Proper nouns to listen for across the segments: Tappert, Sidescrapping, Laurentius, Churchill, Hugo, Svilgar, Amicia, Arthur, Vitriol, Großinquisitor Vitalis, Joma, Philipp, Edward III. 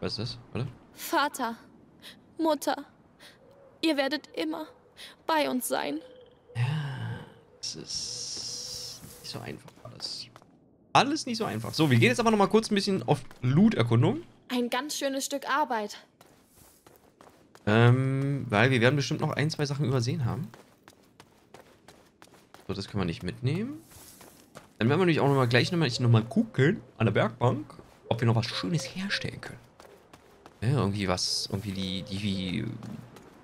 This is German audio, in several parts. Was ist das, oder? Vater, Mutter, ihr werdet immer bei uns sein. Ja, es ist nicht so einfach alles. Alles nicht so einfach. So, wir gehen jetzt aber nochmal kurz ein bisschen auf Loot-Erkundung. Ein ganz schönes Stück Arbeit. Weil wir werden bestimmt noch ein, zwei Sachen übersehen haben. So, das können wir nicht mitnehmen. Dann werden wir nämlich auch nochmal gleich nochmal gucken an der Bergbank, ob wir noch was Schönes herstellen können. Ja, irgendwie was, irgendwie die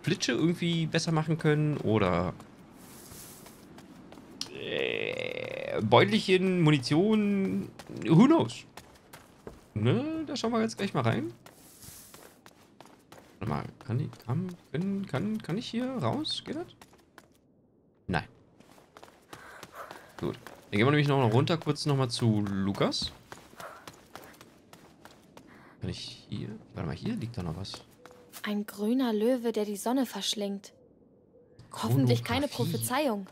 Flitsche irgendwie besser machen können oder Beutelchen, Munition, who knows? Ne, da schauen wir jetzt gleich mal rein. Warte mal, kann ich hier raus? Geht das? Nein. Gut. Dann gehen wir nämlich noch runter, kurz nochmal zu Lukas. Kann ich hier? Warte mal, hier liegt da noch was. Ein grüner Löwe, der die Sonne verschlingt. Hoffentlich keine Prophezeiung.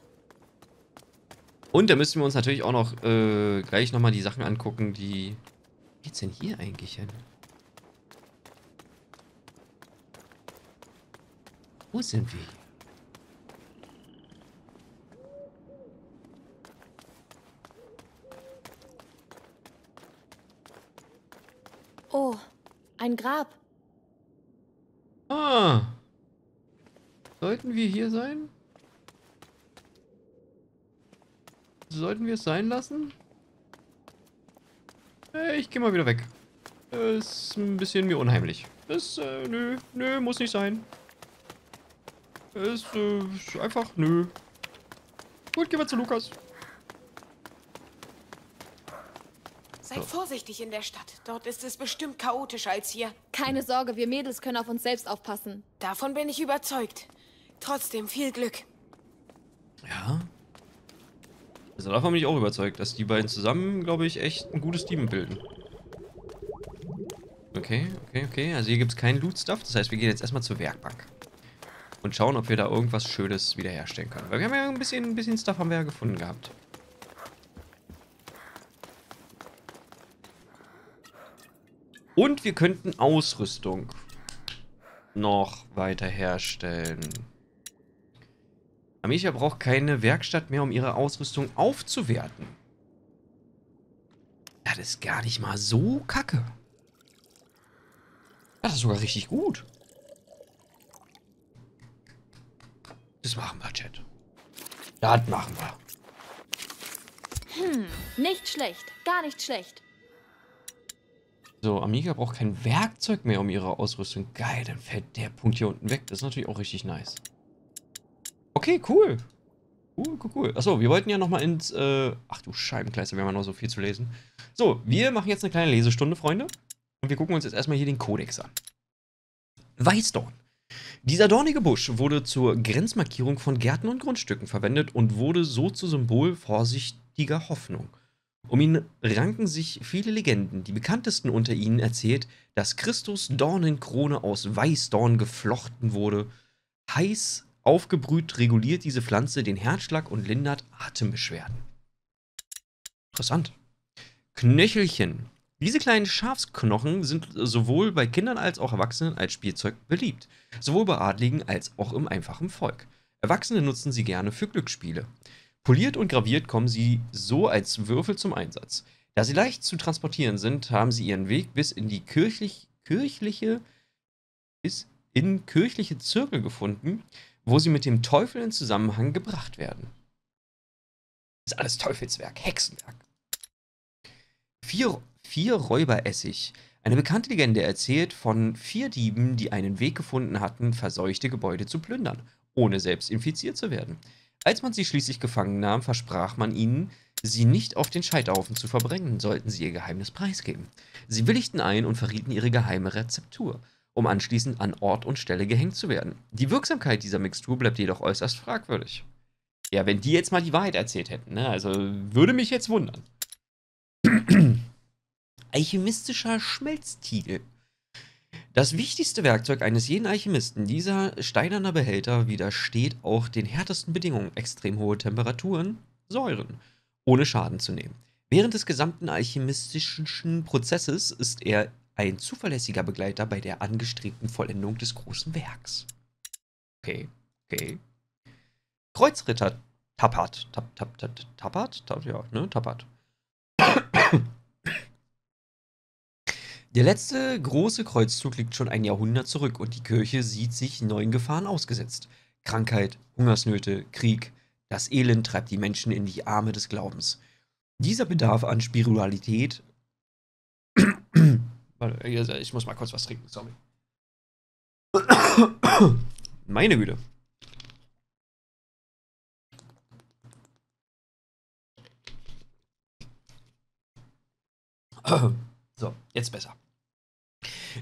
Und da müssen wir uns natürlich auch noch gleich nochmal die Sachen angucken, die... Wo geht's denn hier eigentlich hin? Wo sind wir? Oh, ein Grab. Ah. Sollten wir hier sein? Sollten wir es sein lassen? Ich gehe mal wieder weg. Ist ein bisschen mir unheimlich. Ist, nö, muss nicht sein. Ist, einfach, nö. Gut, gehen wir zu Lukas. Seid vorsichtig in der Stadt. Dort ist es bestimmt chaotischer als hier. Keine Sorge, wir Mädels können auf uns selbst aufpassen. Davon bin ich überzeugt. Trotzdem viel Glück. Ja. Also davon bin ich auch überzeugt, dass die beiden zusammen, glaube ich, echt ein gutes Team bilden. Okay. Also hier gibt es keinen Loot-Stuff. Das heißt, wir gehen jetzt erstmal zur Werkbank. Und schauen, ob wir da irgendwas Schönes wiederherstellen können. Weil wir haben ja ein bisschen Stuff haben wir ja gefunden gehabt. Und wir könnten Ausrüstung noch weiter herstellen. Amicia braucht keine Werkstatt mehr, um ihre Ausrüstung aufzuwerten. Das ist gar nicht mal so kacke. Das ist sogar richtig gut. Das machen wir, Chat. Das machen wir. Hm, nicht schlecht. Gar nicht schlecht. So, Amicia braucht kein Werkzeug mehr, um ihre Ausrüstung. Geil, dann fällt der Punkt hier unten weg. Das ist natürlich auch richtig nice. Okay, cool. Cool. Achso, wir wollten ja nochmal ins... Ach du Scheibenkleister, wir haben ja noch so viel zu lesen. So, wir machen jetzt eine kleine Lesestunde, Freunde. Und wir gucken uns jetzt erstmal hier den Kodex an. Weißdorn. Dieser dornige Busch wurde zur Grenzmarkierung von Gärten und Grundstücken verwendet und wurde so zu Symbol vorsichtiger Hoffnung. Um ihn ranken sich viele Legenden. Die bekanntesten unter ihnen erzählt, dass Christus Dornenkrone aus Weißdorn geflochten wurde. Heiß aufgebrüht reguliert diese Pflanze den Herzschlag und lindert Atembeschwerden. Interessant. Knöchelchen. Diese kleinen Schafsknochen sind sowohl bei Kindern als auch Erwachsenen als Spielzeug beliebt. Sowohl bei Adligen als auch im einfachen Volk. Erwachsene nutzen sie gerne für Glücksspiele. Poliert und graviert kommen sie so als Würfel zum Einsatz. Da sie leicht zu transportieren sind, haben sie ihren Weg bis in die kirchliche Zirkel gefunden, wo sie mit dem Teufel in Zusammenhang gebracht werden. Das ist alles Teufelswerk, Hexenwerk. Vier Räuberessig. Eine bekannte Legende erzählt von 4 Dieben, die einen Weg gefunden hatten, verseuchte Gebäude zu plündern, ohne selbst infiziert zu werden. Als man sie schließlich gefangen nahm, versprach man ihnen, sie nicht auf den Scheiterhaufen zu verbringen, sollten sie ihr Geheimnis preisgeben. Sie willigten ein und verrieten ihre geheime Rezeptur, um anschließend an Ort und Stelle gehängt zu werden. Die Wirksamkeit dieser Mixtur bleibt jedoch äußerst fragwürdig. Ja, wenn die jetzt mal die Wahrheit erzählt hätten, ne? Also würde mich jetzt wundern. Alchemistischer Schmelztiegel. Das wichtigste Werkzeug eines jeden Alchemisten, dieser steinerne Behälter, widersteht auch den härtesten Bedingungen, extrem hohe Temperaturen, Säuren, ohne Schaden zu nehmen. Während des gesamten alchemistischen Prozesses ist er ein zuverlässiger Begleiter bei der angestrebten Vollendung des großen Werks. Okay, okay. Kreuzritter Tappert. Tappert. Der letzte große Kreuzzug liegt schon ein Jahrhundert zurück und die Kirche sieht sich neuen Gefahren ausgesetzt. Krankheit, Hungersnöte, Krieg, das Elend treibt die Menschen in die Arme des Glaubens. Dieser Bedarf an Spiritualität... Ich muss mal kurz was trinken, sorry. Meine Güte. So, jetzt besser.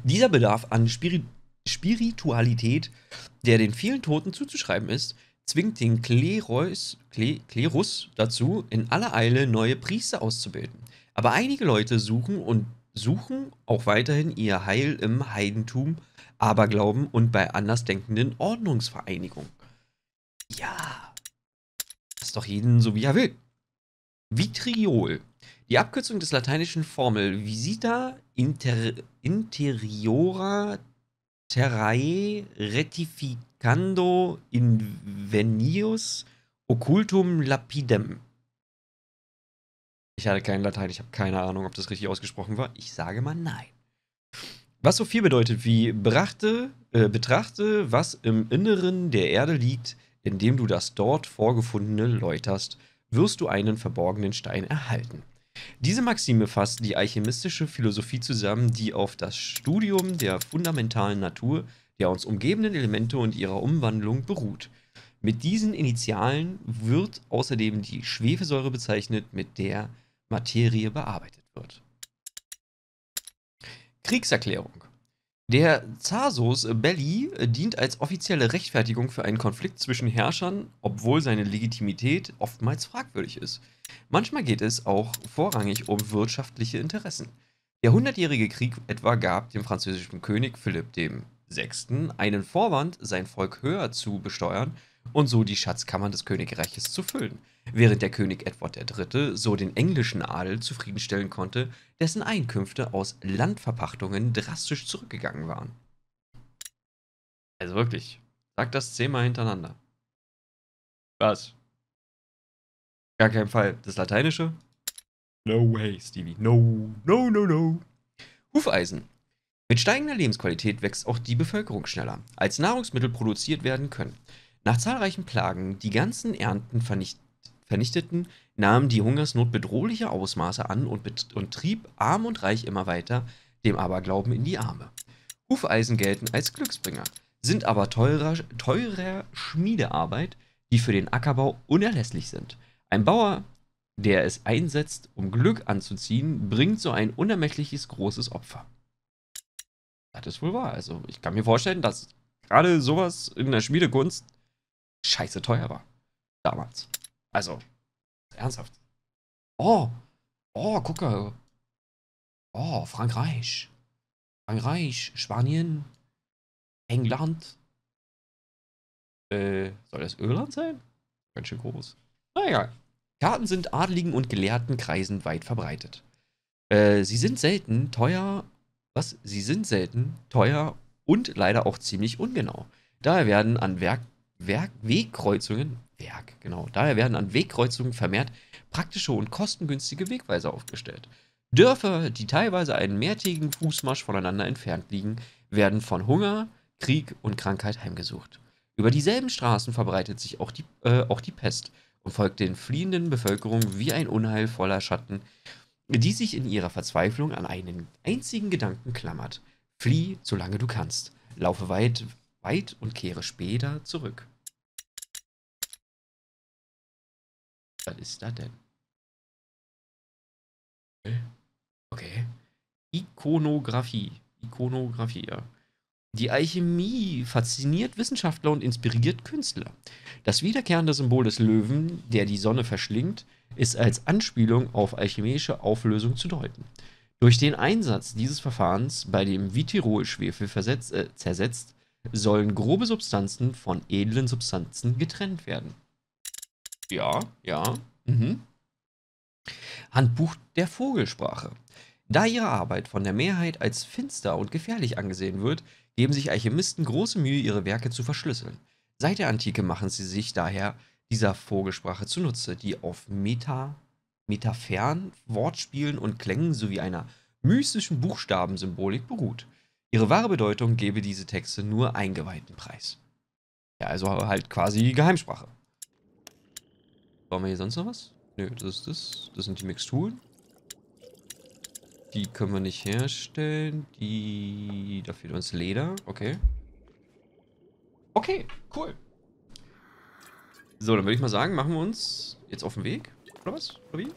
Dieser Bedarf an Spiritualität, der den vielen Toten zuzuschreiben ist, zwingt den Klerus dazu, in aller Eile neue Priester auszubilden. Aber einige Leute suchen auch weiterhin ihr Heil im Heidentum, Aberglauben und bei andersdenkenden Ordnungsvereinigungen. Ja, ist doch jeden so wie er will. Vitriol. Die Abkürzung des lateinischen Formel Visita Interiora Terrae Rectificando Invenius Occultum Lapidem. Ich hatte kein Latein, ich habe keine Ahnung, ob das richtig ausgesprochen war. Ich sage mal nein. Was so viel bedeutet wie betrachte, was im Inneren der Erde liegt, indem du das dort vorgefundene läuterst, wirst du einen verborgenen Stein erhalten. Diese Maxime fasst die alchemistische Philosophie zusammen, die auf das Studium der fundamentalen Natur, der uns umgebenden Elemente und ihrer Umwandlung beruht. Mit diesen Initialen wird außerdem die Schwefelsäure bezeichnet, mit der Materie bearbeitet wird. Kriegserklärung. Der Casus Belli dient als offizielle Rechtfertigung für einen Konflikt zwischen Herrschern, obwohl seine Legitimität oftmals fragwürdig ist. Manchmal geht es auch vorrangig um wirtschaftliche Interessen. Der Hundertjährige Krieg etwa gab dem französischen König Philipp VI. Einen Vorwand, sein Volk höher zu besteuern und so die Schatzkammern des Königreiches zu füllen, während der König Edward III. So den englischen Adel zufriedenstellen konnte, dessen Einkünfte aus Landverpachtungen drastisch zurückgegangen waren. Also wirklich, sag das 10-mal hintereinander. Was? Gar kein Fall. Das Lateinische? No way, Stevie. No, no, no, no. Hufeisen. Mit steigender Lebensqualität wächst auch die Bevölkerung schneller, als Nahrungsmittel produziert werden können. Nach zahlreichen Plagen, die ganzen Ernten vernichteten, nahm die Hungersnot bedrohliche Ausmaße an und trieb arm und reich immer weiter dem Aberglauben in die Arme. Hufeisen gelten als Glücksbringer, sind aber teurer Schmiedearbeit, die für den Ackerbau unerlässlich sind. Ein Bauer, der es einsetzt, um Glück anzuziehen, bringt so ein unermessliches großes Opfer. Das ist wohl wahr. Also ich kann mir vorstellen, dass gerade sowas in der Schmiedekunst scheiße teuer war. Damals. Also, ernsthaft. Oh, gucke. Oh, Frankreich. Spanien. England. Soll das Irland sein? Ganz schön groß. Na egal. Karten sind adligen und gelehrten Kreisen weit verbreitet. Sie sind selten, teuer und leider auch ziemlich ungenau. Daher werden an Wegkreuzungen vermehrt praktische und kostengünstige Wegweiser aufgestellt. Dörfer, die teilweise einen mehrtägigen Fußmarsch voneinander entfernt liegen, werden von Hunger, Krieg und Krankheit heimgesucht. Über dieselben Straßen verbreitet sich auch die Pest und folgt den fliehenden Bevölkerungen wie ein unheilvoller Schatten, die sich in ihrer Verzweiflung an einen einzigen Gedanken klammert. Flieh, solange du kannst. Laufe weit, weit und kehre später zurück. Was ist das denn? Okay. Ikonografie, ja. Die Alchemie fasziniert Wissenschaftler und inspiriert Künstler. Das wiederkehrende Symbol des Löwen, der die Sonne verschlingt, ist als Anspielung auf alchemische Auflösung zu deuten. Durch den Einsatz dieses Verfahrens, bei dem Vitriolschwefel zersetzt, sollen grobe Substanzen von edlen Substanzen getrennt werden. Ja. Handbuch der Vogelsprache. Da ihre Arbeit von der Mehrheit als finster und gefährlich angesehen wird, geben sich Alchemisten große Mühe, ihre Werke zu verschlüsseln. Seit der Antike machen sie sich daher dieser Vogelsprache zunutze, die auf metaphern, Wortspielen und Klängen sowie einer mystischen Buchstabensymbolik beruht. Ihre wahre Bedeutung gebe diese Texte nur Eingeweihten preis. Ja, also halt quasi Geheimsprache. Brauchen wir hier sonst noch was? Nö, das ist das. Das sind die Mixturen. Die können wir nicht herstellen. Da fehlt uns Leder. Okay. Okay, cool. So, dann würde ich mal sagen, machen wir uns jetzt auf den Weg. Oder was? Oder wie?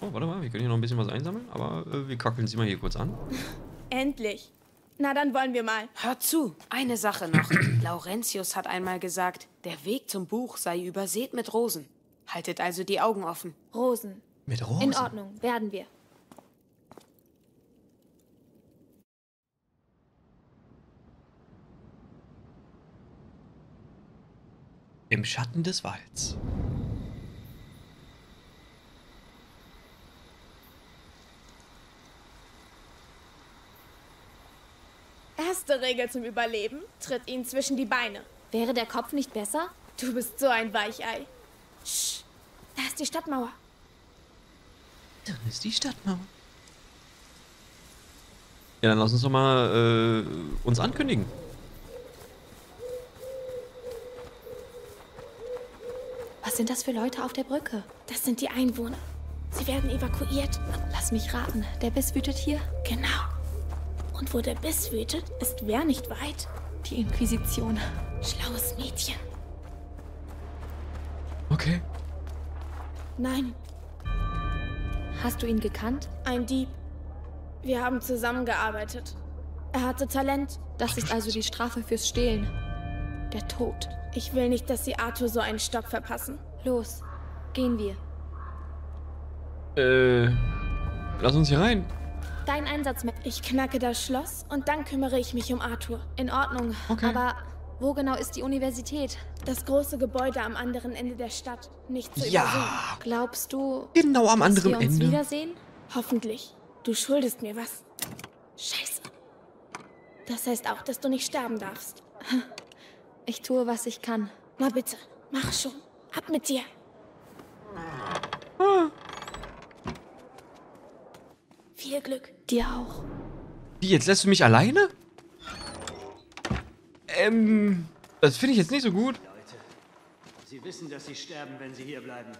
Oh, warte mal, wir können hier noch ein bisschen was einsammeln. Aber wir kackeln sie mal hier kurz an. Endlich. Na, dann wollen wir mal. Hört zu, eine Sache noch. Laurentius hat einmal gesagt, der Weg zum Buch sei übersät mit Rosen. Haltet also die Augen offen. Rosen. Mit Rosen? In Ordnung, werden wir. Im Schatten des Walds. Erste Regel zum Überleben, tritt ihn zwischen die Beine. Wäre der Kopf nicht besser? Du bist so ein Weichei. Sch, da ist die Stadtmauer. Dann ist die Stadtmauer. Ja, dann lass uns doch mal uns ankündigen. Was sind das für Leute auf der Brücke? Das sind die Einwohner. Sie werden evakuiert. Lass mich raten, der Biss wütet hier? Genau. Und wo der Biss wütet, ist wer nicht weit? Die Inquisition. Schlaues Mädchen. Okay. Nein. Hast du ihn gekannt? Ein Dieb. Wir haben zusammengearbeitet. Er hatte Talent. Das ist also die Strafe fürs Stehlen. Der Tod. Ich will nicht, dass sie Arthur so einen Stock verpassen. Los, gehen wir. Lass uns hier rein. Dein Einsatz mit. Ich knacke das Schloss und dann kümmere ich mich um Arthur. In Ordnung, okay. Aber wo genau ist die Universität? Das große Gebäude am anderen Ende der Stadt. Nicht zu übersehen. Glaubst du, genau am anderen Ende? Dass wir uns wiedersehen? Hoffentlich. Du schuldest mir was. Scheiße. Das heißt auch, dass du nicht sterben darfst. Ich tue, was ich kann. Na bitte, mach schon. Ab mit dir. Ah. Viel Glück. Dir auch. Wie, jetzt lässt du mich alleine? Das finde ich jetzt nicht so gut. Leute, Sie wissen, dass Sie sterben, wenn Sie hier bleiben.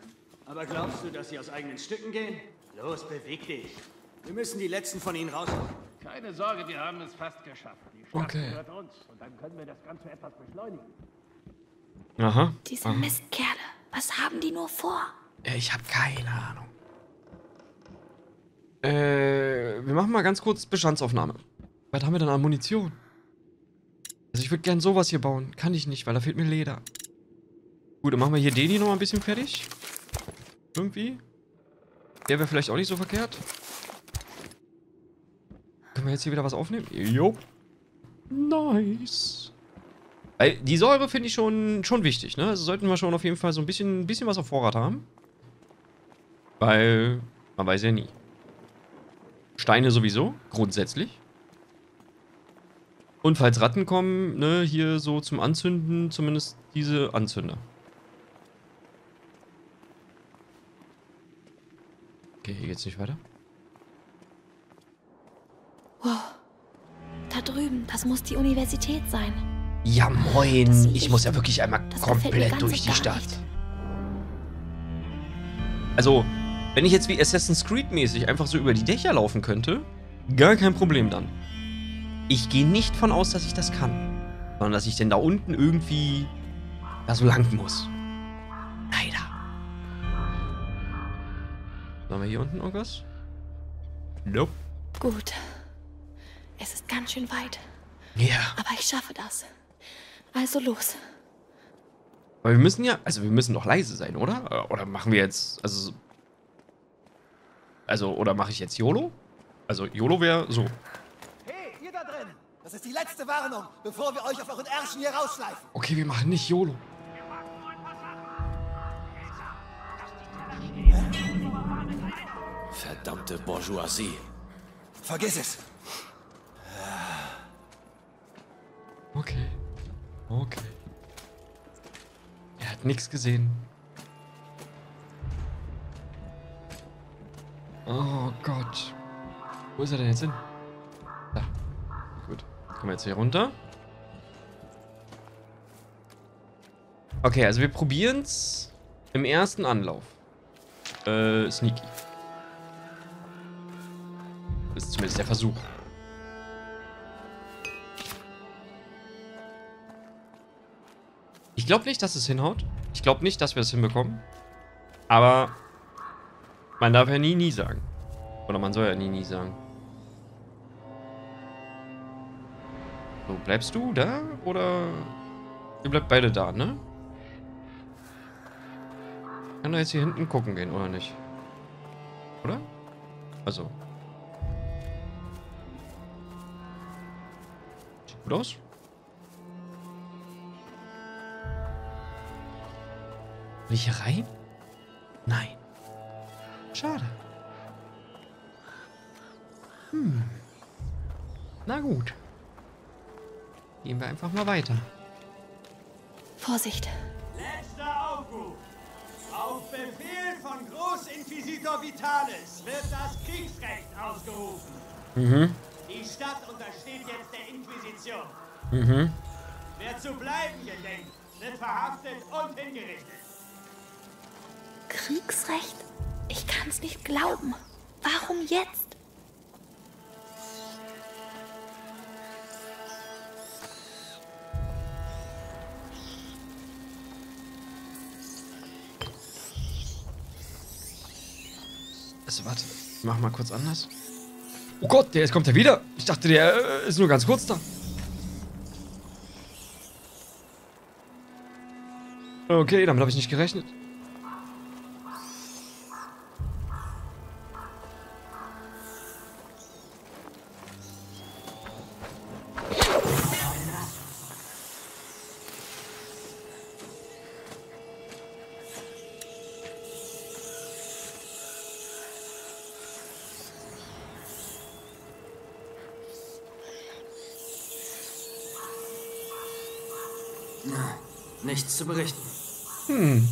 Aber glaubst du, dass Sie aus eigenen Stücken gehen? Los, beweg dich. Wir müssen die letzten von ihnen rausholen. Keine Sorge, wir haben es fast geschafft. Die Stadt gehört uns und dann können wir das Ganze etwas beschleunigen. Aha. Diese Mistkerle, was haben die nur vor? Ich habe keine Ahnung. Wir machen mal ganz kurz Bestandsaufnahme. Was haben wir denn an Munition? Also ich würde gern sowas hier bauen. Kann ich nicht, weil da fehlt mir Leder. Gut, dann machen wir hier den hier noch ein bisschen fertig. Irgendwie. Der wäre vielleicht auch nicht so verkehrt. Können wir jetzt hier wieder was aufnehmen? Jo. Nice. Weil die Säure finde ich schon wichtig, ne? Also sollten wir schon auf jeden Fall so ein bisschen was auf Vorrat haben. Weil man weiß ja nie. Steine sowieso, grundsätzlich. Und falls Ratten kommen, ne, hier so zum Anzünden, zumindest diese Anzünder. Okay, hier geht's nicht weiter. Wow, da drüben, das muss die Universität sein. Ja moin, ich muss ja wirklich einmal komplett durch die Stadt. Also, wenn ich jetzt wie Assassin's Creed mäßig einfach so über die Dächer laufen könnte, gar kein Problem dann. Ich gehe nicht von aus, dass ich das kann, sondern dass ich denn da unten irgendwie da so lang muss. Leider. Haben wir hier unten irgendwas? Nope. Gut. Es ist ganz schön weit. Ja. Aber ich schaffe das. Also los. Aber wir müssen ja, also wir müssen doch leise sein, oder? Oder machen wir jetzt, also oder mache ich jetzt YOLO? Also YOLO wäre so. Hey, ihr da drin! Das ist die letzte Warnung, bevor wir euch auf euren Ärschen hier rausschleifen. Okay, wir machen nicht YOLO. Verdammte Bourgeoisie. Vergiss es. Okay. Okay. Er hat nichts gesehen. Oh Gott. Wo ist er denn jetzt hin? Da. Gut. Kommen wir jetzt hier runter. Okay, also wir probieren's im ersten Anlauf. Sneaky. Das ist zumindest der Versuch. Ich glaube nicht, dass es hinhaut. Ich glaube nicht, dass wir es hinbekommen. Aber man darf ja nie, nie sagen. Oder man soll ja nie, nie sagen. So, bleibst du da? Oder ihr bleibt beide da, ne? Kann er jetzt hier hinten gucken gehen, oder nicht? Oder? Also. Sieht gut aus. Will ich hier rein? Nein. Schade. Hm. Na gut. Gehen wir einfach mal weiter. Vorsicht. Letzter Aufruf. Auf Befehl von Großinquisitor Vitalis wird das Kriegsrecht ausgerufen. Mhm. Die Stadt untersteht jetzt der Inquisition. Mhm. Wer zu bleiben gedenkt, wird verhaftet und hingerichtet. Kriegsrecht? Ich kann's nicht glauben. Warum jetzt? Also warte, mach mal kurz anders. Oh Gott, der, jetzt kommt er wieder. Ich dachte, der ist nur ganz kurz da. Okay, damit habe ich nicht gerechnet. Nichts zu berichten. Hm.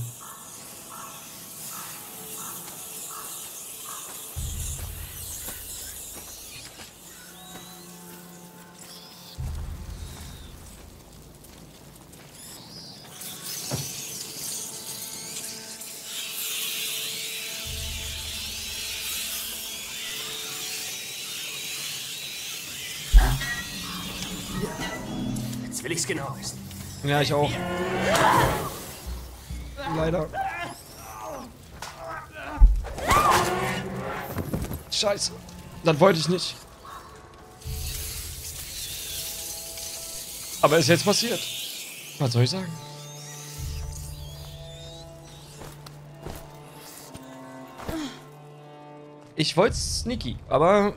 Jetzt will ich's genau wissen. Ja, ich auch. Leider. Scheiße. Das wollte ich nicht. Aber ist jetzt passiert. Was soll ich sagen? Ich wollte sneaky, aber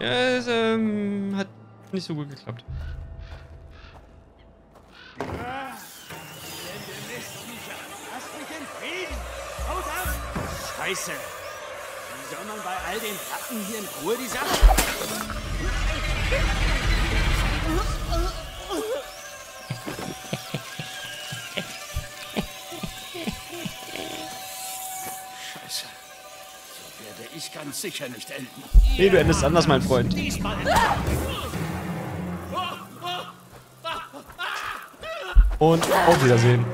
ja, es hat nicht so gut geklappt. Scheiße! Wie soll man bei all den Platten hier in Ruhe die Sache? Scheiße. So werde ich ganz sicher nicht enden. Nee, du endest anders, mein Freund. Und auf Wiedersehen.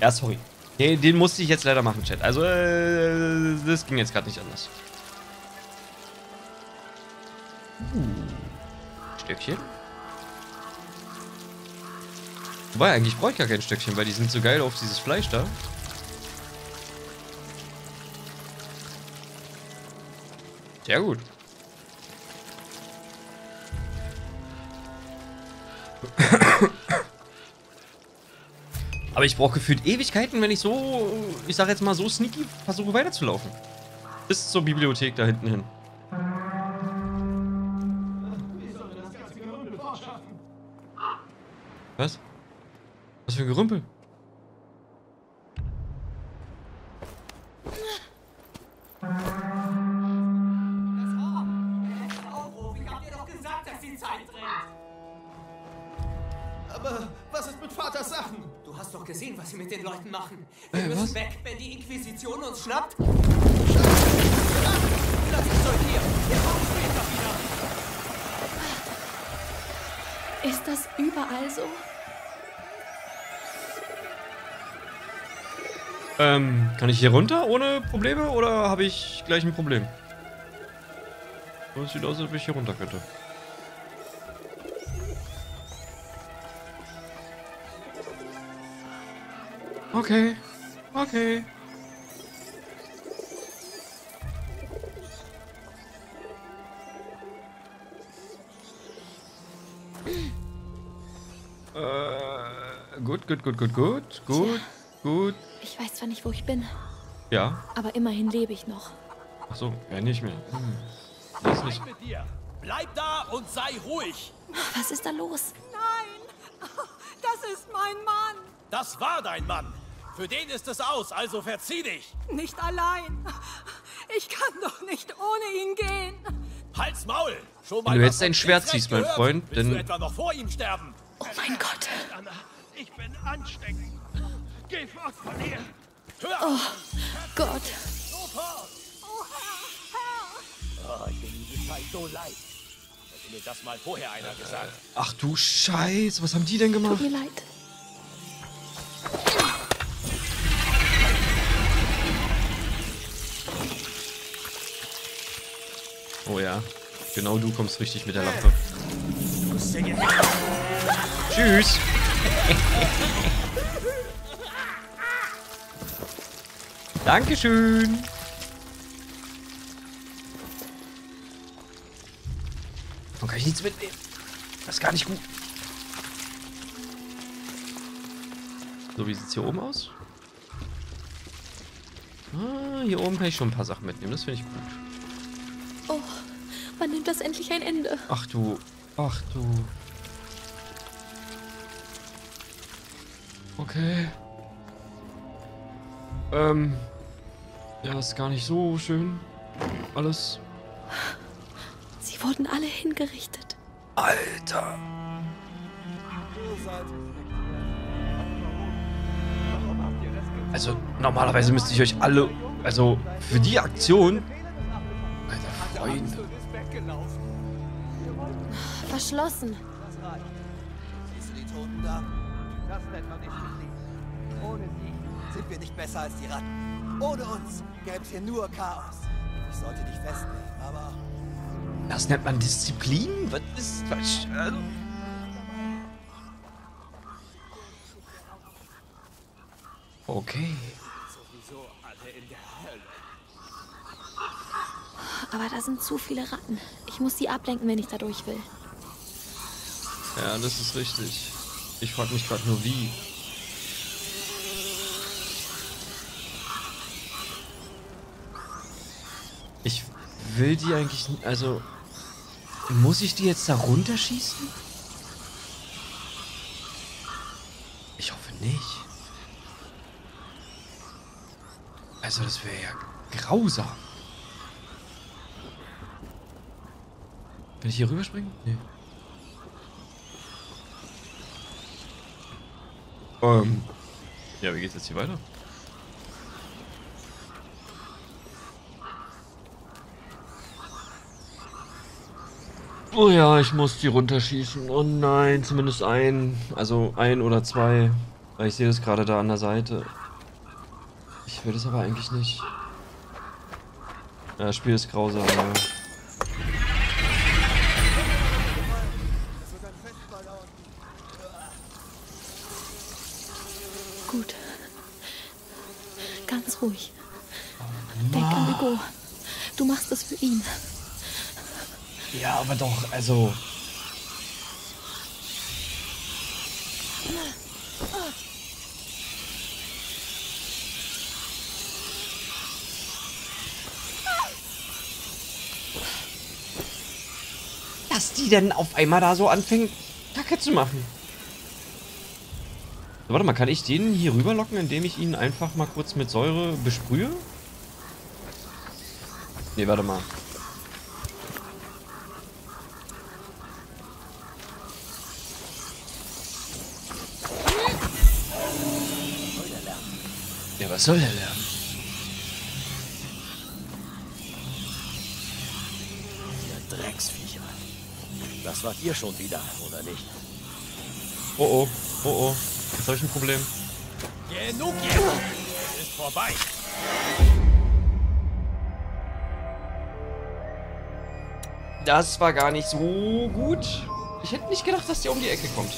Ja, sorry. Den musste ich jetzt leider machen, Chat. Also, das ging jetzt gerade nicht anders. Stöckchen. Wobei, eigentlich brauche ich gar kein Stöckchen, weil die sind so geil auf dieses Fleisch da. Sehr gut. Aber ich brauche gefühlt Ewigkeiten, wenn ich so, ich sag jetzt mal so sneaky versuche weiterzulaufen. Bis zur Bibliothek da hinten hin. Was? Was für ein Gerümpel? Insolvenz eintritt. Aber was ist mit Vaters Sachen? Du hast doch gesehen, was sie mit den Leuten machen. Wir müssen weg, wenn die Inquisition uns schnappt. Lass uns sortieren. Wir kommen später wieder. Ist das überall so? Kann ich hier runter ohne Probleme oder habe ich gleich ein Problem? Es sieht aus, als ob ich hier runter könnte. Okay, okay. Gut. Ich weiß zwar nicht, wo ich bin. Ja. Aber immerhin lebe ich noch. Ach so, ja, nicht mehr. Das nicht. Bleib mit dir. Bleib da und sei ruhig. Was ist da los? Nein, das ist mein Mann. Das war dein Mann. Für den ist es aus, also verzieh dich. Nicht allein. Ich kann doch nicht ohne ihn gehen. Halt's Maul. Schon mal. Wenn du jetzt dein Schwert ziehst, mein Freund, dann... Willst du etwa noch vor ihm sterben? Oh mein Gott. Anna, ich bin ansteckend. Geh fort von hier. Hör. Oh Gott. Sofort. Oh Herr. Oh, ich bin diese Zeit so leid. Hätte mir das mal vorher einer gesagt. Ach du Scheiß, was haben die denn gemacht? Tut mir leid. Oh ja, genau du kommst richtig mit der Lampe. Tschüss! Dankeschön! Warum kann ich nichts mitnehmen? Das ist gar nicht gut. So, wie sieht es hier oben aus? Ah, hier oben kann ich schon ein paar Sachen mitnehmen, das finde ich gut. Oh, wann nimmt das endlich ein Ende? Ach du, ach du. Okay. Ja, ist gar nicht so schön. Alles. Sie wurden alle hingerichtet. Alter. Also, normalerweise müsste ich euch alle... Also, für die Aktion... Verschlossen. Siehst du die Toten da? Das nennt man nicht Frieden. Ohne sie sind wir nicht besser als die Ratten. Ohne uns gäbe es hier nur Chaos. Ich sollte dich festnehmen, aber... Das nennt man Disziplin? Was ist das? Okay. Sowieso alle in der Hölle. Aber da sind zu viele Ratten. Ich muss die ablenken, wenn ich da durch will. Ja, das ist richtig. Ich frage mich gerade nur, wie. Ich will die eigentlich nicht... Also, muss ich die jetzt da runterschießen? Ich hoffe nicht. Also, das wäre ja grausam. Will ich hier rüberspringen? Nee. Ja, wie geht's jetzt hier weiter? Oh ja, ich muss die runterschießen. Oh nein, zumindest einen. Also ein oder zwei. Weil ich sehe das gerade da an der Seite. Ich will das aber eigentlich nicht. Ja, das Spiel ist grausam. Ja. Gut. Ganz ruhig. Denk an Hugo. Du machst das für ihn. Ja, aber doch, also... Dass die denn auf einmal da so anfängt, Kacke zu machen. Warte mal, kann ich den hier rüberlocken, indem ich ihn einfach mal kurz mit Säure besprühe? Ne, warte mal. Ja, was soll er lernen? Ihr Drecksviecher. Das wart ihr schon wieder, oder nicht? Oh oh, oh oh. Jetzt hab ich ein Problem. Genug jetzt! Es ist vorbei! Das war gar nicht so gut. Ich hätte nicht gedacht, dass der um die Ecke kommt.